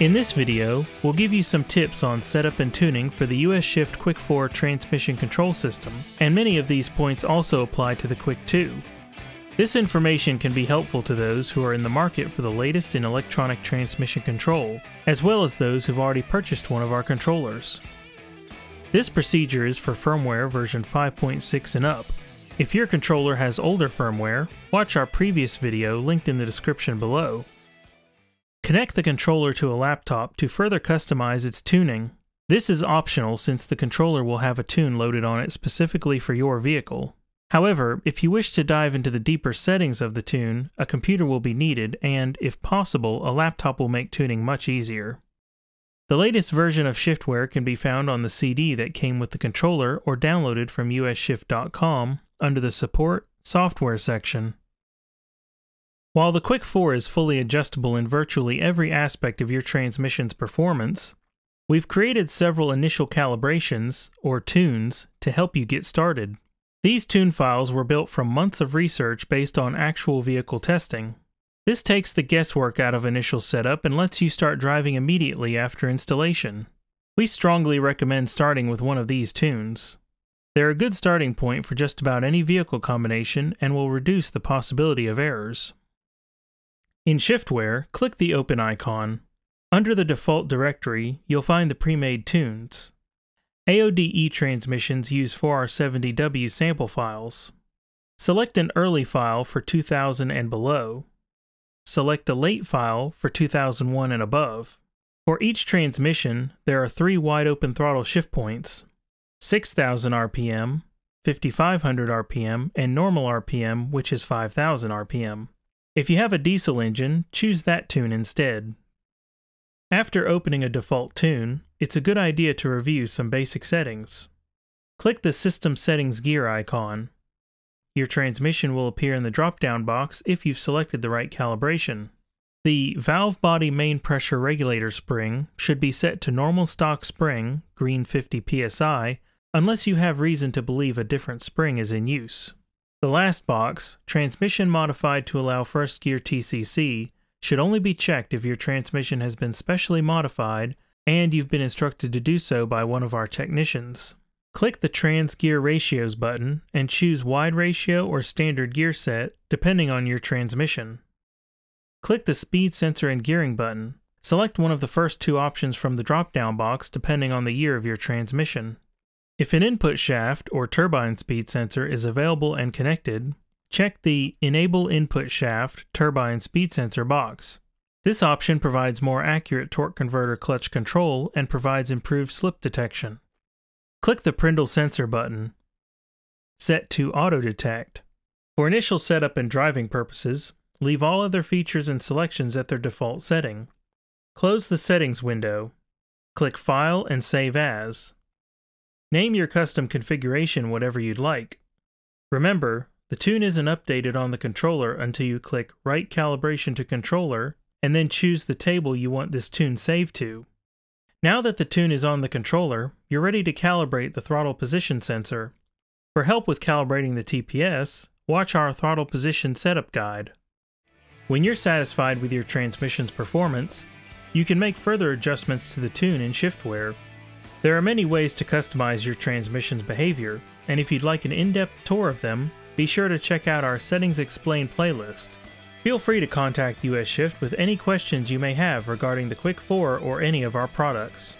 In this video, we'll give you some tips on setup and tuning for the US Shift Quick 4 transmission control system, and many of these points also apply to the Quick 2. This information can be helpful to those who are in the market for the latest in electronic transmission control, as well as those who've already purchased one of our controllers. This procedure is for firmware version 5.6 and up. If your controller has older firmware, watch our previous video linked in the description below. Connect the controller to a laptop to further customize its tuning. This is optional since the controller will have a tune loaded on it specifically for your vehicle. However, if you wish to dive into the deeper settings of the tune, a computer will be needed and, if possible, a laptop will make tuning much easier. The latest version of Shiftware can be found on the CD that came with the controller or downloaded from usshift.com under the Support Software section. While the Quick 4 is fully adjustable in virtually every aspect of your transmission's performance, we've created several initial calibrations, or tunes, to help you get started. These tune files were built from months of research based on actual vehicle testing. This takes the guesswork out of initial setup and lets you start driving immediately after installation. We strongly recommend starting with one of these tunes. They're a good starting point for just about any vehicle combination and will reduce the possibility of errors. In Shiftware, click the Open icon. Under the default directory, you'll find the pre-made tunes. AODE transmissions use 4R70W sample files. Select an early file for 2000 and below. Select a late file for 2001 and above. For each transmission, there are 3 wide-open throttle shift points: 6,000 RPM, 5,500 RPM, and normal RPM, which is 5,000 RPM. If you have a diesel engine, choose that tune instead. After opening a default tune, it's a good idea to review some basic settings. Click the System Settings gear icon. Your transmission will appear in the drop-down box if you've selected the right calibration. The valve body main pressure regulator spring should be set to normal stock spring, green 50 psi, unless you have reason to believe a different spring is in use. The last box, Transmission Modified to Allow First Gear TCC, should only be checked if your transmission has been specially modified and you've been instructed to do so by one of our technicians. Click the Trans Gear Ratios button and choose Wide Ratio or Standard Gear Set, depending on your transmission. Click the Speed Sensor and Gearing button. Select one of the first 2 options from the drop-down box depending on the year of your transmission. If an input shaft or turbine speed sensor is available and connected, check the Enable Input Shaft Turbine Speed Sensor box. This option provides more accurate torque converter clutch control and provides improved slip detection. Click the Prndl Sensor button. Set to Auto Detect. For initial setup and driving purposes, leave all other features and selections at their default setting. Close the Settings window. Click File and Save As. Name your custom configuration whatever you'd like. Remember, the tune isn't updated on the controller until you click Write Calibration to Controller and then choose the table you want this tune saved to. Now that the tune is on the controller, you're ready to calibrate the throttle position sensor. For help with calibrating the TPS, watch our Throttle Position Setup Guide. When you're satisfied with your transmission's performance, you can make further adjustments to the tune in Shiftware. There are many ways to customize your transmission's behavior, and if you'd like an in-depth tour of them, be sure to check out our Settings Explained playlist. Feel free to contact US Shift with any questions you may have regarding the Quick 4 or any of our products.